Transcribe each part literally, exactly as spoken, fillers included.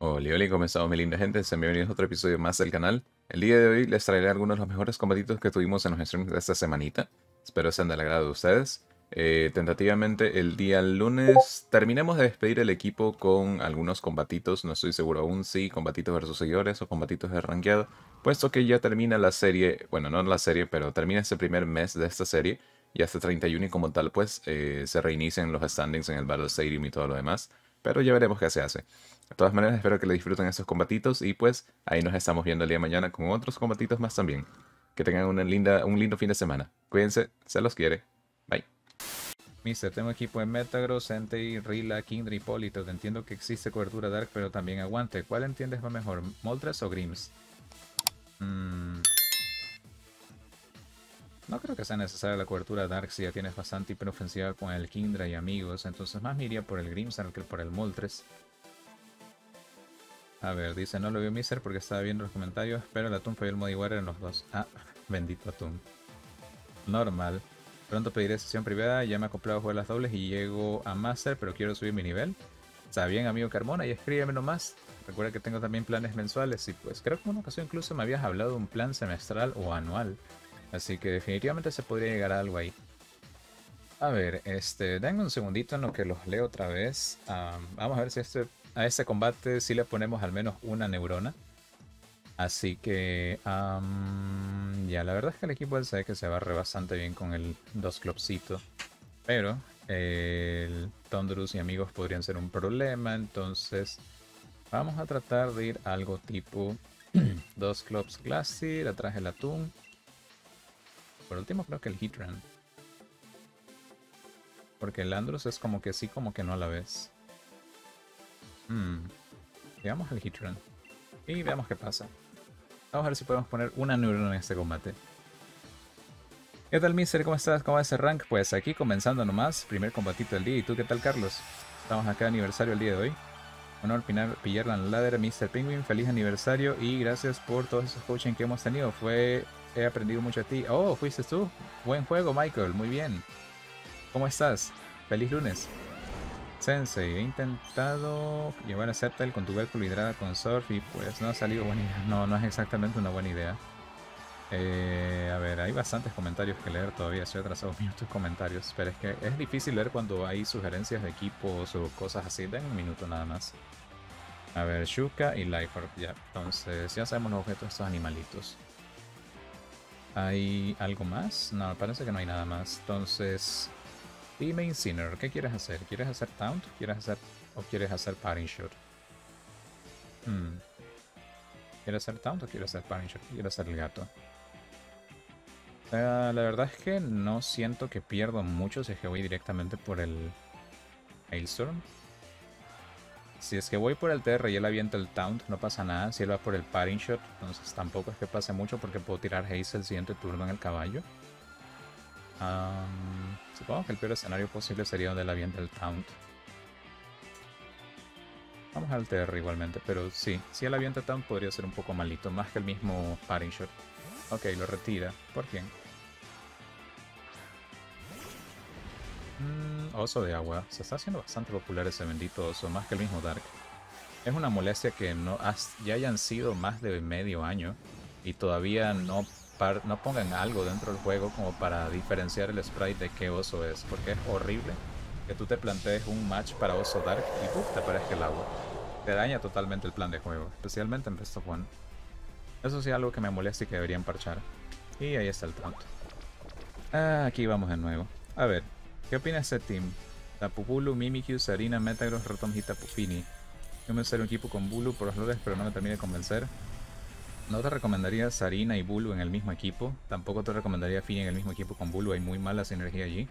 Oli, oli, comenzamos mi linda gente, sean bienvenidos a otro episodio más del canal. El día de hoy les traeré algunos de los mejores combatitos que tuvimos en los streams de esta semanita. Espero sean del agrado de ustedes. Eh, tentativamente el día lunes terminamos de despedir el equipo con algunos combatitos. No estoy seguro aún si combatitos versus seguidores o combatitos de rankeado, puesto que ya termina la serie, bueno, no la serie, pero termina este primer mes de esta serie. Y hasta treinta y uno y como tal pues eh, se reinician los standings en el Battle Stadium y todo lo demás. Pero ya veremos qué se hace. De todas maneras, espero que le disfruten estos combatitos y pues ahí nos estamos viendo el día de mañana con otros combatitos más también. Que tengan una linda, un lindo fin de semana. Cuídense, se los quiere. Bye. Mister, tengo equipo en Metagross, Entei, Rilla, Kindra y Polito. Te entiendo que existe cobertura Dark, pero también aguante. ¿Cuál entiendes más mejor, Moltres o Grimms? Mm. No creo que sea necesaria la cobertura Dark si ya tienes bastante hiperofensiva con el Kindra y amigos. Entonces más me iría por el Grimmsnarl que por el Moltres. A ver, dice, no lo vio Mister porque estaba viendo los comentarios, pero el Atún falló el Modiwater en los dos. Ah, bendito Atún. Normal. Pronto pediré sesión privada, ya me he acoplado a jugar las dobles y llego a Master, pero quiero subir mi nivel. Está bien, amigo Carmona, y escríbeme nomás. Recuerda que tengo también planes mensuales y pues creo que en una ocasión incluso me habías hablado de un plan semestral o anual. Así que definitivamente se podría llegar a algo ahí. A ver, este, denme un segundito en lo que los leo otra vez. Um, vamos a ver si este, a este combate sí le ponemos al menos una neurona. Así que, um, ya, la verdad es que el equipo del sabe que se barre bastante bien con el Dosclopsito. Pero eh, el Thundurus y amigos podrían ser un problema. Entonces, vamos a tratar de ir a algo tipo Dosclops Classic, atrás el Atún. Por último creo que el Heatran. Porque el Andrus es como que sí, como que no a la vez. Hmm. Veamos el Heatran. Y veamos qué pasa. Vamos a ver si podemos poner una neurona en este combate. ¿Qué tal, Mister? ¿Cómo estás? ¿Cómo va ese rank? Pues aquí comenzando nomás. Primer combatito del día. ¿Y tú qué tal, Carlos? Estamos acá de aniversario el día de hoy. Honor pillar la ladder, Mister Penguin. Feliz aniversario y gracias por todos esos coaching que hemos tenido. Fue... He aprendido mucho de ti. Oh, fuiste tú. Buen juego, Michael. Muy bien. ¿Cómo estás? Feliz lunes. Sensei, he intentado llevar a Zeptel con tubérculo hidrada con surf y pues no ha salido buena idea. No, no es exactamente una buena idea. Eh, a ver, hay bastantes comentarios que leer todavía. Estoy atrasado en tus comentarios. Pero es que es difícil leer cuando hay sugerencias de equipos o cosas así. Den un minuto nada más. A ver, Shuka y Life Orb. Ya, entonces ya sabemos los objetos de estos animalitos. ¿Hay algo más? No, parece que no hay nada más. Entonces, dime Incineroar, ¿qué quieres hacer? ¿Quieres hacer Taunt? ¿Quieres hacer o quieres hacer Parting Shot? Hmm. ¿Quieres hacer Taunt o quieres hacer Parting Shot? ¿Quieres hacer el gato? Uh, la verdad es que no siento que pierdo mucho si es que voy directamente por el Hailstorm. Si es que voy por el Terra y él avienta el Taunt, no pasa nada. Si él va por el Parting Shot, entonces tampoco es que pase mucho porque puedo tirar Haze el siguiente turno en el caballo. Um, supongo que el peor escenario posible sería donde él avienta el Taunt. Vamos al Terra igualmente, pero sí, si él avienta Taunt podría ser un poco malito, más que el mismo Parting Shot. Ok, lo retira. ¿Por quién? Mm. Oso de agua. Se está haciendo bastante popular ese bendito oso, más que el mismo Dark. Es una molestia que no has, ya hayan sido más de medio año y todavía no, par, no pongan algo dentro del juego como para diferenciar el sprite de qué oso es, porque es horrible que tú te plantees un match para oso Dark y ¡puf! Te aparezca el agua. Te daña totalmente el plan de juego, especialmente en Best of One. Eso sí es algo que me molesta y que deberían parchar. Y ahí está el punto. Ah, aquí vamos de nuevo. A ver. ¿Qué opina este team? Tapu Bulu, Mimikyu, Sarina, Metagross, Rotom y Tapu Fini. Yo me sale un equipo con Bulu por los lodes, pero no me terminé de convencer. No te recomendaría Sarina y Bulu en el mismo equipo. Tampoco te recomendaría Fini en el mismo equipo con Bulu, hay muy mala sinergia allí.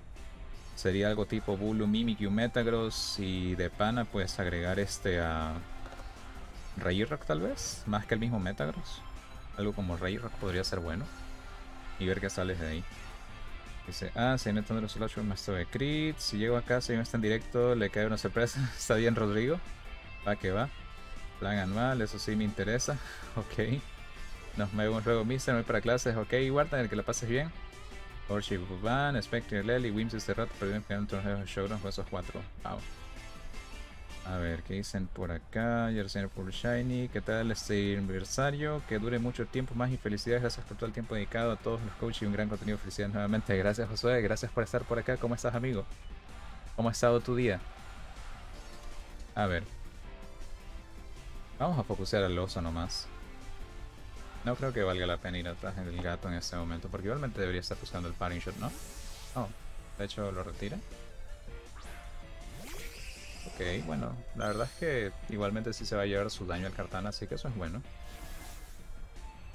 Sería algo tipo Bulu, Mimikyu, Metagross y de pana pues agregar este a... Regirock tal vez, más que el mismo Metagross. Algo como Regirock podría ser bueno. Y ver qué sales de ahí. Dice, ah, se viene Thundurus ocho, un maestro de crit. Si llego acá, si no está en directo, le cae una sorpresa. Está bien, Rodrigo. Va que va. Plan anual, eso sí me interesa. Ok. Nos vemos luego, Mister. No voy para clases. Ok, guarda, el que la pases bien. Orshi, Van, Spectre, Lely, Wims, este rato. Perdí el primer torneo de Showgrounds, esos cuatro. Wow. A ver, ¿qué dicen por acá? Yersener por Shiny. ¿Qué tal este aniversario? Que dure mucho tiempo más y felicidades. Gracias por todo el tiempo dedicado a todos los coaches y un gran contenido. Felicidades nuevamente. Gracias, Josué. Gracias por estar por acá. ¿Cómo estás, amigo? ¿Cómo ha estado tu día? A ver. Vamos a focusear al oso nomás. No creo que valga la pena ir atrás del gato en este momento, porque igualmente debería estar buscando el parting shot, ¿no? Oh, de hecho lo retira. Ok, bueno, la verdad es que igualmente sí se va a llevar su daño al Kartana, así que eso es bueno.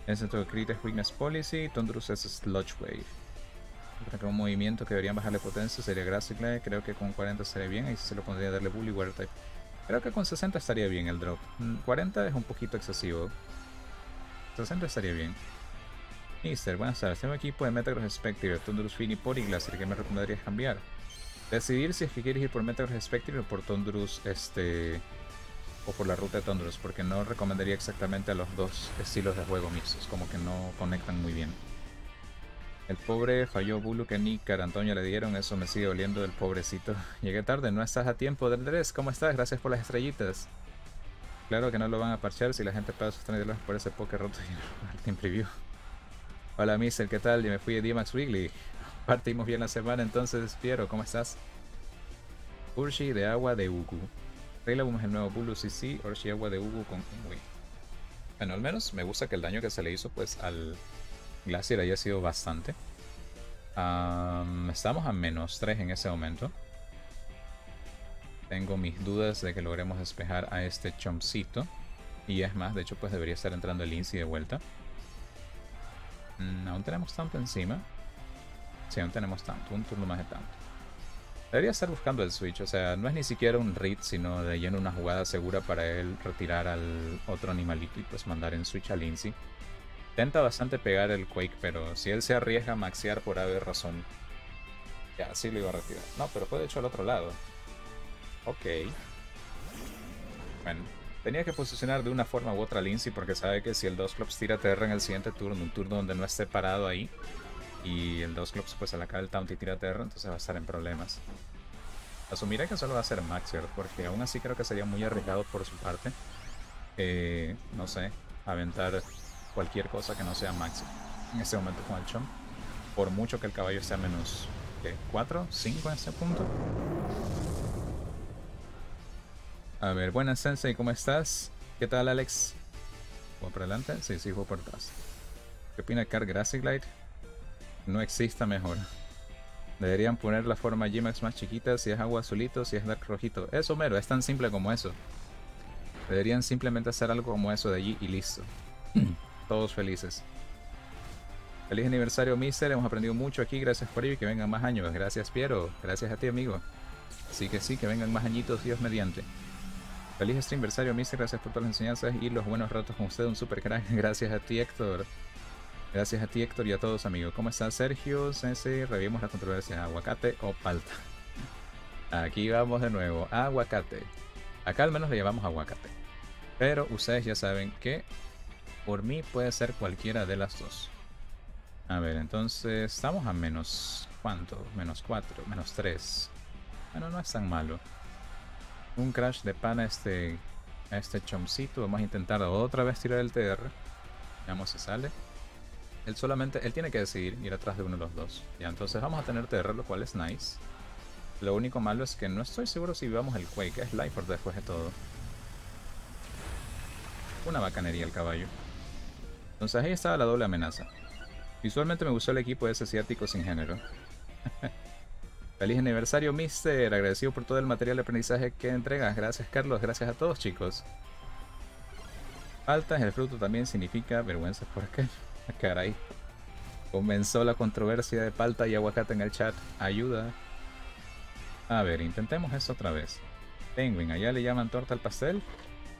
En el centro de crit es Weakness Policy, Thundurus es Sludge Wave. Creo que un movimiento que deberían bajarle potencia sería Grassiclay, creo que con cuarenta estaría bien, ahí se lo pondría a darle Bully Water Type. Creo que con sesenta estaría bien el drop, cuarenta es un poquito excesivo. sesenta estaría bien. Mister, buenas tardes. Tengo equipo de Metagross Spectre, Thundurus Fini por Iglacier. ¿Qué me recomendarías cambiar? Decidir si es que quieres ir por Metagross Spectre o por Thundurus, este. o por la ruta de Thundurus, porque no recomendaría exactamente a los dos estilos de juego mixtos, como que no conectan muy bien. El pobre falló Bulu que ni Carantoña le dieron, eso me sigue doliendo del pobrecito. Llegué tarde, no estás a tiempo, Andrés. ¿Cómo estás? Gracias por las estrellitas. Claro que no lo van a parchear si la gente paga sus treinta dólares por ese poker roto y no en preview. Hola Mister, ¿qué tal? Yo me fui de D-Max Weekly. Partimos bien la semana entonces, Piero, ¿cómo estás? Orshi de agua de Ugu. Rillaboom es el nuevo Bulu, sí, sí. Orshi agua de Ugu con Uy. Bueno, al menos me gusta que el daño que se le hizo pues al Glacier haya sido bastante. Um, estamos a menos tres en ese momento. Tengo mis dudas de que logremos despejar a este chompcito. Y es más, de hecho pues debería estar entrando el Inci de vuelta. Mm, aún tenemos tanto encima. Sí, aún tenemos tanto, un turno más de tanto. Debería estar buscando el switch, o sea, no es ni siquiera un read, sino de lleno una jugada segura para él retirar al otro animalito y pues mandar en switch al Inci. Intenta bastante pegar el Quake, pero si él se arriesga a maxear por haber razón. Ya, sí lo iba a retirar. No, pero fue de hecho al otro lado. Ok. Bueno, tenía que posicionar de una forma u otra al Inci porque sabe que si el Dosclops tira Terra en el siguiente turno, un turno donde no esté parado ahí, y el Dosclops pues se le acaba el Taunt y tira Terra, entonces va a estar en problemas. Asumiré que solo va a ser Maxier, porque aún así creo que sería muy arriesgado por su parte, eh, no sé, aventar cualquier cosa que no sea Maxier en este momento con el Chomp, por mucho que el caballo esté a menos cuatro, cinco en este punto. A ver, buenas Sensei, ¿cómo estás? ¿Qué tal, Alex? ¿Juego por adelante? Sí, sí, juego por atrás. ¿Qué opina Car Grassiclay? No exista mejor. Deberían poner la forma G-Max más chiquita, si es agua azulito, si es dark rojito. Eso mero, es tan simple como eso. Deberían simplemente hacer algo como eso de allí y listo. Todos felices. Feliz aniversario, Mister. Hemos aprendido mucho aquí, gracias por ello y que vengan más años. Gracias, Piero. Gracias a ti, amigo. Así que sí, que vengan más añitos, Dios mediante. Feliz streamversario, Mister, gracias por todas las enseñanzas y los buenos ratos con usted, un super crack. Gracias a ti, Héctor. Gracias a ti, Héctor, y a todos, amigos. ¿Cómo están, Sergio? Sensei, revivimos la controversia. ¿Aguacate o palta? Aquí vamos de nuevo. Aguacate. Acá al menos le llamamos aguacate. Pero ustedes ya saben que por mí puede ser cualquiera de las dos. A ver, entonces estamos a menos... ¿Cuánto? Menos cuatro, menos tres. Bueno, no es tan malo. Un crash de pana a este, a este chompcito. Vamos a intentar otra vez tirar el T R. Veamos si sale. Él solamente, él tiene que decidir ir atrás de uno de los dos. Ya, entonces vamos a tener T R, lo cual es nice. Lo único malo es que no estoy seguro si vivamos el Quake. Es Life Orb después de todo. Una bacanería el caballo. Entonces ahí estaba la doble amenaza. Visualmente me gustó el equipo de ese asiático sin género. Feliz aniversario, Mister. Agradecido por todo el material de aprendizaje que entregas. Gracias, Carlos. Gracias a todos, chicos. Faltas, el fruto también significa vergüenza por acá. Caray. Comenzó la controversia de palta y aguacate en el chat. Ayuda. A ver, intentemos esto otra vez. Penguin, ¿allá le llaman torta al pastel?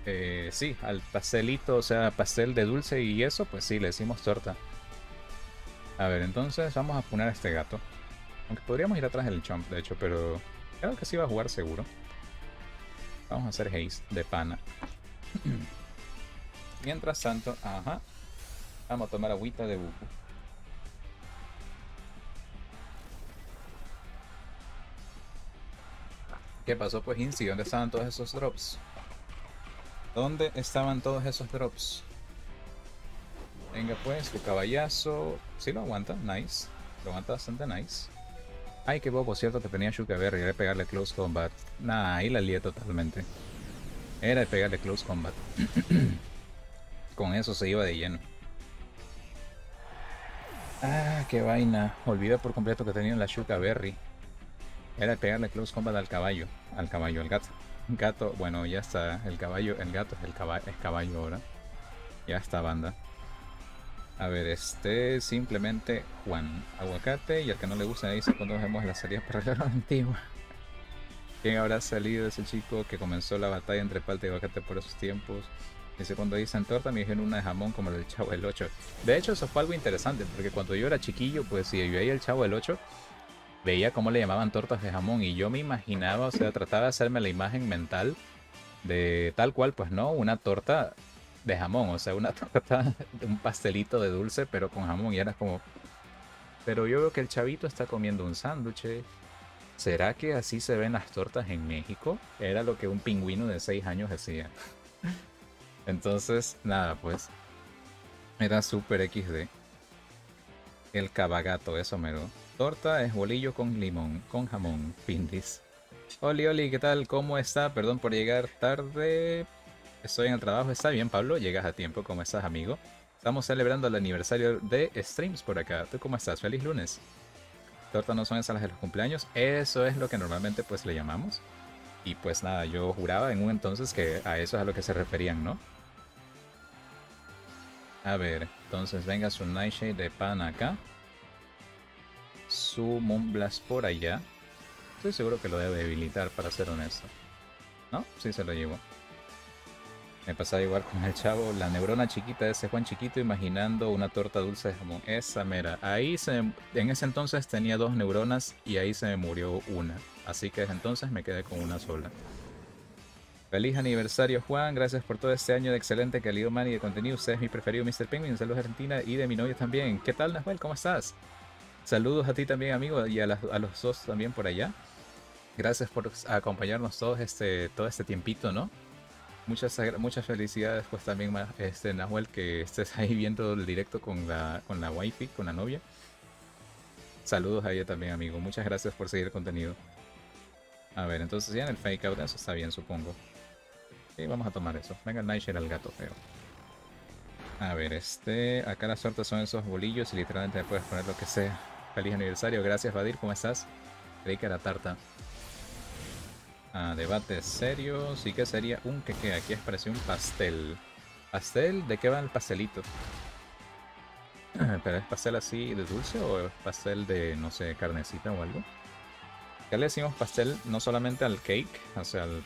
Eh, sí, al pastelito, o sea, pastel de dulce y eso, pues sí, le decimos torta. A ver, entonces vamos a poner a este gato. Aunque podríamos ir atrás del chomp, de hecho, pero creo que sí va a jugar seguro. Vamos a hacer haste de pana. Mientras tanto, ajá, vamos a tomar agüita de buco. ¿Qué pasó, pues, Insi? ¿Dónde estaban todos esos drops? ¿Dónde estaban todos esos drops? Venga, pues, tu caballazo. Sí lo aguanta, nice. Lo aguanta bastante nice. Ay, qué bobo, cierto, te tenía Shuka Berry. Era de pegarle Close Combat. Nah, ahí la lié totalmente. Era de pegarle Close Combat. Con eso se iba de lleno. Ah, qué vaina. Olvida por completo que tenía la Shuka Berry. Era de pegarle Close Combat al caballo. Al caballo, al gato. Gato, bueno, ya está. El caballo, el gato es el caballo, es caballo ahora. Ya está, banda. A ver, este simplemente Juan Aguacate. Y al que no le gusta dice cuando vemos las salidas para la antigua. ¿Quién habrá salido ese chico que comenzó la batalla entre palta y aguacate por esos tiempos? Dice cuando dicen torta me dijeron una de jamón como el Chavo del ocho. De hecho eso fue algo interesante porque cuando yo era chiquillo, pues si yo veía el Chavo del ocho, veía cómo le llamaban tortas de jamón y yo me imaginaba, o sea, trataba de hacerme la imagen mental de tal cual, pues no, una torta de jamón, o sea, una torta, un pastelito de dulce, pero con jamón. Y era como, pero yo veo que el chavito está comiendo un sándwich. ¿Será que así se ven las tortas en México? Era lo que un pingüino de seis años hacía. Entonces, nada, pues. Era super equis de. El cabagato, eso mero. Torta es bolillo con limón, con jamón, pindis. Oli, Oli, ¿qué tal? ¿Cómo está? Perdón por llegar tarde. Estoy en el trabajo. Está bien, Pablo, llegas a tiempo. ¿Cómo estás, amigo? Estamos celebrando el aniversario de streams por acá. ¿Tú cómo estás? ¡Feliz lunes! Tortas no son esas las de los cumpleaños. Eso es lo que normalmente pues le llamamos. Y pues nada, yo juraba en un entonces que a eso es a lo que se referían, ¿no? A ver, entonces venga su Nightshade de pan acá. Su Moonblast por allá. Estoy seguro que lo debe debilitar, para ser honesto. ¿No? Sí se lo llevo. Me pasaba igual con el Chavo, la neurona chiquita de ese Juan chiquito imaginando una torta dulce de jamón. Esa mera. Ahí se, en ese entonces tenía dos neuronas y ahí se me murió una. Así que desde entonces me quedé con una sola. Feliz aniversario, Juan. Gracias por todo este año de excelente calidad humana y de contenido. Usted es mi preferido, mister Penguin. Saludos a Argentina y de mi novia también. ¿Qué tal, Nahuel? ¿Cómo estás? Saludos a ti también, amigo, y a, las, a los dos también por allá. Gracias por acompañarnos todos este, todo este tiempito, ¿no? Muchas, muchas felicidades pues también, este, Nahuel, que estés ahí viendo el directo con la, con la wifi, con la novia. Saludos a ella también, amigo. Muchas gracias por seguir el contenido. A ver, entonces ya en el fake out eso está bien, supongo. Y vamos a tomar eso. Venga, Nightshade al gato feo. A ver, este... acá las suertes son esos bolillos y literalmente me puedes poner lo que sea. Feliz aniversario. Gracias, Vadir. ¿Cómo estás? Creí que era tarta. Ah, debates serios. Sí, que sería un queque. Aquí apareció un pastel. ¿Pastel? ¿De qué va el pastelito? ¿Pero es pastel así de dulce o es pastel de, no sé, carnecita o algo? Ya le decimos pastel no solamente al cake, o sea, al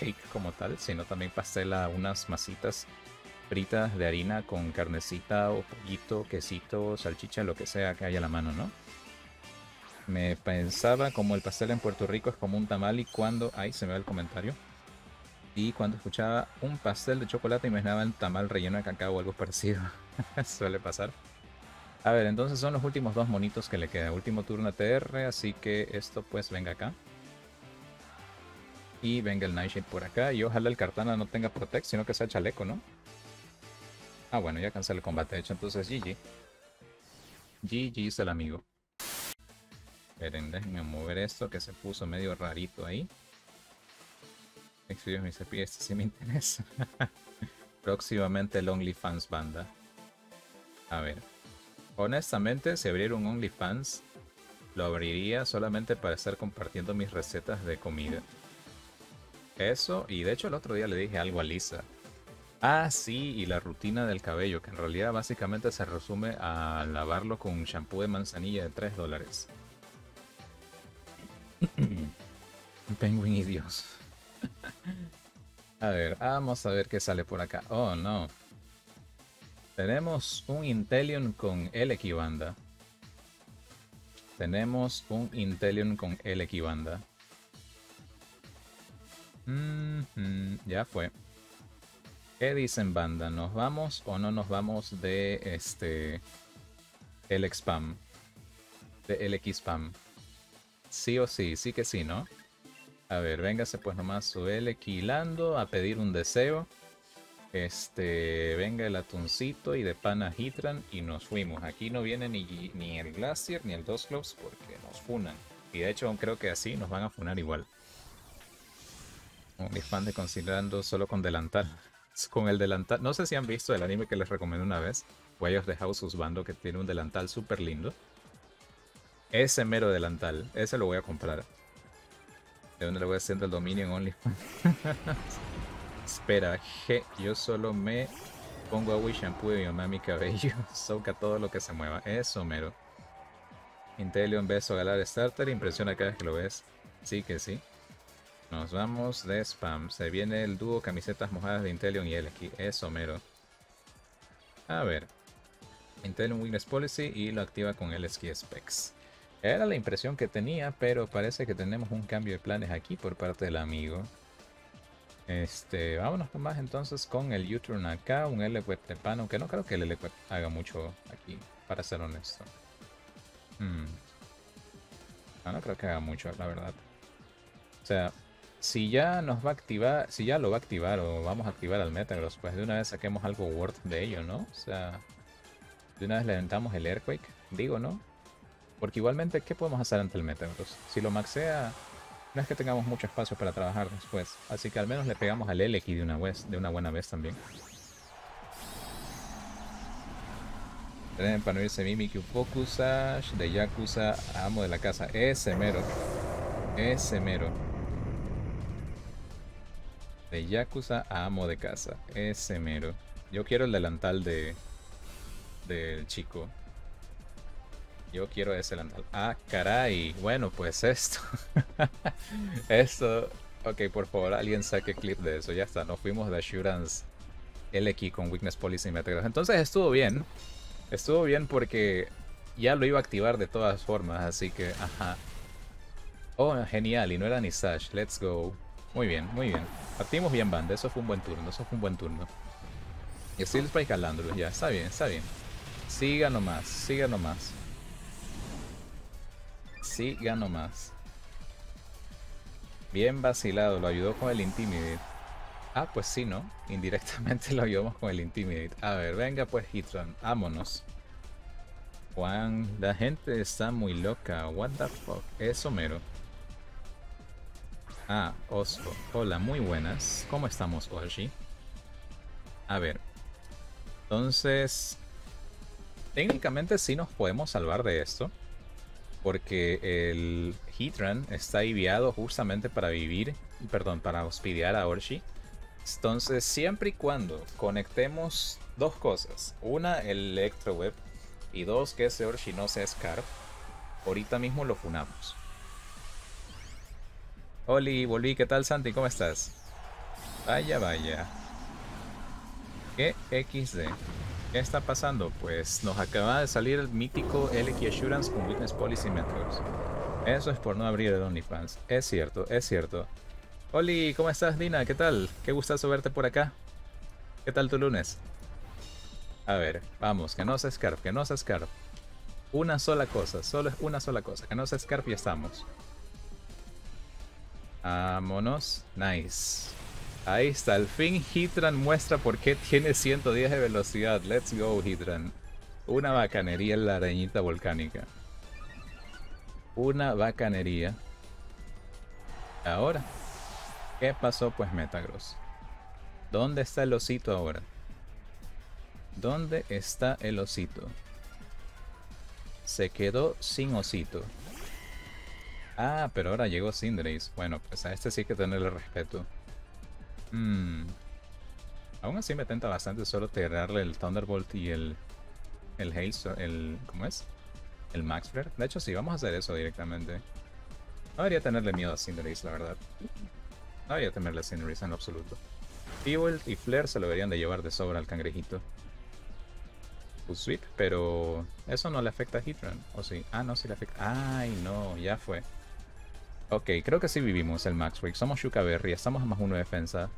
cake como tal, sino también pastel a unas masitas fritas de harina con carnecita o pollito, quesito, salchicha, lo que sea que haya a la mano, ¿no? Me pensaba como el pastel en Puerto Rico es como un tamal y cuando... ay, se me va el comentario. Y cuando escuchaba un pastel de chocolate imaginaba el tamal relleno de cacao o algo parecido. Suele pasar. A ver, entonces son los últimos dos monitos que le queda. Último turno a T R, así que esto pues venga acá. Y venga el Nightshade por acá. Y ojalá el Kartana no tenga Protect, sino que sea chaleco, ¿no? Ah, bueno, ya cancelé el combate. De hecho, entonces G G. G G es el amigo. Esperen, déjenme mover esto que se puso medio rarito ahí. Excuse me, cepillo, esto sí me interesa. Próximamente el OnlyFans, banda. A ver. Honestamente, si abriera un OnlyFans, lo abriría solamente para estar compartiendo mis recetas de comida. Eso, y de hecho el otro día le dije algo a Lisa. Ah, sí, y la rutina del cabello, que en realidad básicamente se resume a lavarlo con un shampoo de manzanilla de tres dólares. Penguin y Dios. A ver, vamos a ver qué sale por acá. Oh no. Tenemos un Inteleon con L X banda. Tenemos un Inteleon con L X banda. Mm-hmm, ya fue. ¿Qué dicen, banda? ¿Nos vamos o no nos vamos de este L X spam? De L X spam. Sí o sí, sí que sí, ¿no? A ver, véngase pues nomás su L quilando a pedir un deseo. Este, venga el atuncito y de pana Heatran y nos fuimos. Aquí no viene ni, ni el Glacier ni el Dosclops porque nos funan. Y de hecho creo que así nos van a funar igual. Un fan de considerando solo con delantal. Con el delantal. No sé si han visto el anime que les recomendé una vez. Way of the House Husbando, que tiene un delantal súper lindo. Ese mero delantal. Ese lo voy a comprar. ¿De dónde le voy haciendo el dominio en OnlyFans? Espera, je, yo solo me pongo agua y shampoo y mamá mi cabello. Soca todo lo que se mueva. Eso mero. Inteleon, beso, galar, starter. Impresiona cada vez que lo ves. Sí que sí. Nos vamos de spam. Se viene el dúo camisetas mojadas de Inteleon y él aquí. Eso mero. A ver. Inteleon Weakness Policy y lo activa con el Ski Specs. Era la impresión que tenía, pero parece que tenemos un cambio de planes aquí por parte del amigo. Este, vámonos nomás entonces con el U-Turn acá, un L-Web de pan, aunque no creo que el L-Web haga mucho aquí, para ser honesto. Hmm. No, no creo que haga mucho, la verdad. O sea, si ya nos va a activar, si ya lo va a activar o vamos a activar al Metagross, pues de una vez saquemos algo worth de ello, ¿no? O sea, de una vez le aventamos el Earthquake, digo, ¿no? Porque igualmente, ¿qué podemos hacer ante el Metagross? Si lo maxea, no es que tengamos mucho espacio para trabajar después. Así que al menos le pegamos al L X de una vez, de una buena vez también. Tienen para no irse Mimikyu Focusa, de Yakuza, amo de la casa. Ese mero. Ese mero. De Yakuza a amo de casa. Ese mero. Yo quiero el delantal de del chico. Yo quiero ese delantal. Ah, caray. Bueno, pues esto. Esto. Ok, por favor, alguien saque clip de eso. Ya está, nos fuimos de Assurance L X con Weakness Policy y Metagross. Entonces estuvo bien. Estuvo bien porque ya lo iba a activar de todas formas. Así que, ajá. Oh, genial. Y no era ni Sash. Let's go. Muy bien, muy bien. Partimos bien, banda. Eso fue un buen turno. Eso fue un buen turno. Y Steel Spike calándolo. Ya, está bien, está bien. Siga nomás, siga nomás. Sí, gano más. Bien vacilado, lo ayudó con el Intimidate. Ah, pues sí, ¿no? Indirectamente lo ayudamos con el Intimidate. A ver, venga pues Heatran, vámonos. Juan, la gente está muy loca. What the fuck, eso mero. Ah, Osho. Hola, muy buenas. ¿Cómo estamos, Orshi? A ver. Entonces, técnicamente sí nos podemos salvar de esto. Porque el Heatran está ideado justamente para vivir, perdón, para hospedar a Orshi. Entonces, siempre y cuando conectemos dos cosas. Una, el Electro Web. Y dos, que ese Orshi no sea Scarf. Ahorita mismo lo funamos. Oli, volví. ¿Qué tal, Santi? ¿Cómo estás? Vaya, vaya. ¿Qué equis de? ¿Qué está pasando? Pues nos acaba de salir el mítico L X Assurance con Weakness Policy Methods. Eso es por no abrir el OnlyFans. Es cierto, es cierto. Oli, ¿cómo estás, Dina? ¿Qué tal? Qué gustazo verte por acá. ¿Qué tal tu lunes? A ver, vamos, que no se Scarf, que no se Scarf. Una sola cosa, solo es una sola cosa. Que no se Scarf y estamos. Vámonos. Nice. Ahí está, al fin Heatran muestra por qué tiene ciento diez de velocidad. Let's go, Heatran. Una bacanería en la arañita volcánica. Una bacanería. Ahora, ¿qué pasó pues Metagross? ¿Dónde está el osito ahora? ¿Dónde está el osito? Se quedó sin osito. Ah, pero ahora llegó Cinderace. Bueno, pues a este sí hay que tenerle respeto. Hmm. Aún así me tenta bastante solo tirarle el Thunderbolt y el el Hailstorm, el ¿cómo es? El Max Flare. De hecho sí, vamos a hacer eso directamente. No debería tenerle miedo a Cinderace, la verdad. No debería temerle a Cinderace en lo absoluto. Fuel y Flare se lo deberían de llevar de sobra al cangrejito. Un sweep, pero eso no le afecta a Heatran, ¿o sí? Ah, no, sí le afecta. Ay, no, ya fue. Ok, creo que sí vivimos el Max Wake. Somos Shuka Berry, estamos a más uno de defensa.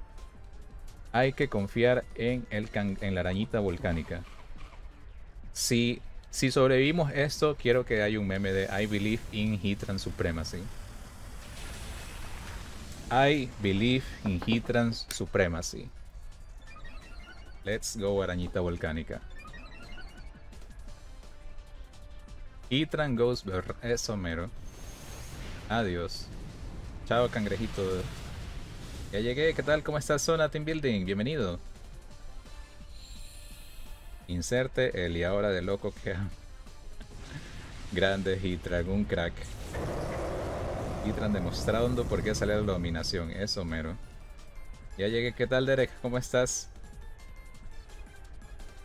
Hay que confiar en, el can en la arañita volcánica. Si, si sobrevivimos esto, quiero que haya un meme de I believe in Heatran Supremacy. I believe in Heatran's supremacy. Let's go, arañita volcánica. Heatran goes Berry. Eso mero. Adiós. Chao, cangrejito. Ya llegué. ¿Qué tal? ¿Cómo está Zona Team Building? Bienvenido. Inserte el y ahora de loco que... Grande Heatran, un crack. Heatran demostrando por qué salió la dominación. Eso mero. Ya llegué. ¿Qué tal, Derek? ¿Cómo estás?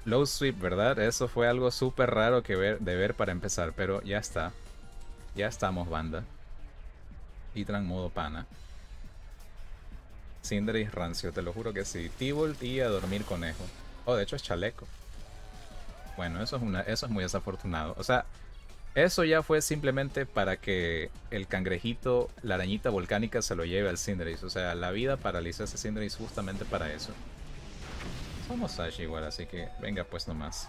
Low sweep, ¿verdad? Eso fue algo súper raro que ver, de ver para empezar. Pero ya está. Ya estamos, banda. Heatran modo pana. Cinderace rancio, te lo juro que sí. T-Bolt y a dormir conejo. Oh, de hecho es chaleco. Bueno, eso es, una, eso es muy desafortunado. O sea, eso ya fue simplemente para que el cangrejito, la arañita volcánica, se lo lleve al Cinderace. O sea, la vida paralizó a ese Cinderace justamente para eso. Somos Sash igual, así que venga pues nomás.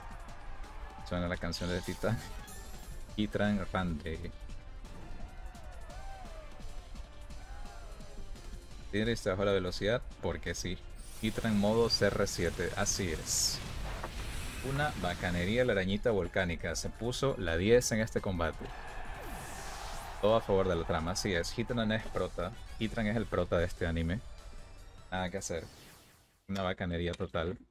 Suena la canción de Tita. Heatran Rande. Cinderace te bajó la velocidad porque sí. Heatran modo C R siete, así es. Una bacanería la arañita volcánica. Se puso la diez en este combate. Todo a favor de la trama, así es. Heatran es prota. Heatran es el prota de este anime. Nada que hacer. Una bacanería total.